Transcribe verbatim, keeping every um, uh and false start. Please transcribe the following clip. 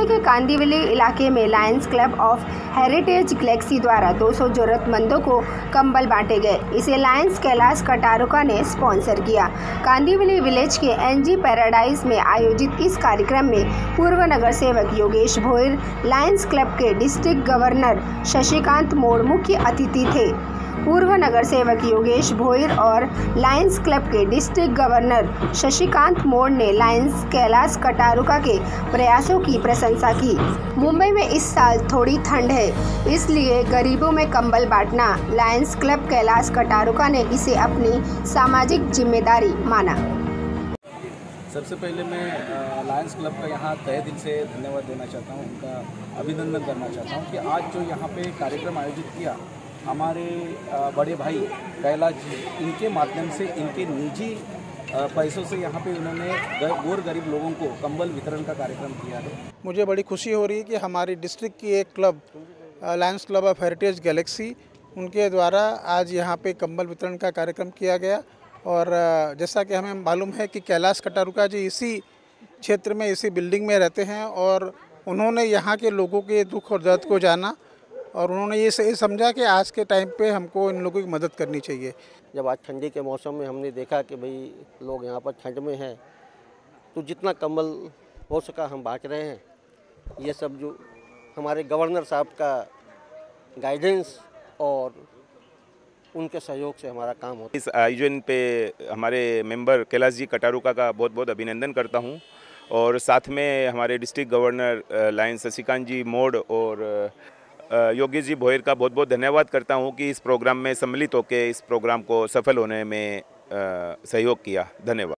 मुंबई के कांदिवली इलाके में Lions Club of Heritage Galaxy द्वारा दो सौ जरूरतमंदों को कंबल बांटे गए। इसे लायंस कैलाश कटारुका ने स्पॉन्सर किया। कांदिवली विलेज के एनजी पैराडाइज में आयोजित इस कार्यक्रम में पूर्व नगर सेवक योगेश भोयर, लायंस क्लब के डिस्ट्रिक्ट गवर्नर शशिकांत मोर्मू की अतिथि थे। पूर्व नगर सेवक योगेश भोयर और लायंस क्लब के डिस्ट्रिक्ट गवर्नर शशिकांत मोर ने लायंस कैलाश कटारुका के प्रयासों की प्रशंसा की। मुंबई में इस साल थोड़ी ठंड है, इसलिए गरीबों में कंबल बांटना लायंस क्लब कैलाश कटारुका ने इसे अपनी सामाजिक जिम्मेदारी माना। सबसे पहले मैं लायंस क्लब का यहाँ तहे दिल से धन्यवाद देना चाहता हूँ, उनका अभिनंदन करना चाहता हूँ कि आज जो यहाँ पे कार्यक्रम आयोजित किया, हमारे बड़े भाई कैलाश जी इनके माध्यम से इनके निजी पैसों से यहाँ पे उन्होंने गौर गरीब लोगों को कंबल वितरण का कार्यक्रम किया है। मुझे बड़ी खुशी हो रही है कि हमारी डिस्ट्रिक्ट की एक club Lions Club of Heritage Galaxy, उनके द्वारा आज यहाँ पे कंबल वितरण का कार्यक्रम किया गया। और जैसा कि हमें मालूम है कि कैलाश कटारुका जी इसी क्षेत्र में, इसी बिल्डिंग में रहते हैं और उन्होंने यहाँ के लोगों के दुख और दर्द को जाना और उन्होंने ये सही समझा कि आज के टाइम पे हमको इन लोगों की मदद करनी चाहिए। जब आज ठंडी के मौसम में हमने देखा कि भाई लोग यहाँ पर ठंड में हैं, तो जितना कंबल हो सका हम बांट रहे हैं। ये सब जो हमारे गवर्नर साहब का गाइडेंस और उनके सहयोग से हमारा काम होता है। इस आयोजन पे हमारे मेंबर कैलाश जी कटारुका का बहुत बहुत अभिनंदन करता हूँ और साथ में हमारे district governor Lions Shashikant ji Mod और योगेश जी भोयर का बहुत बहुत धन्यवाद करता हूं कि इस प्रोग्राम में सम्मिलित होकर इस प्रोग्राम को सफल होने में सहयोग किया। धन्यवाद।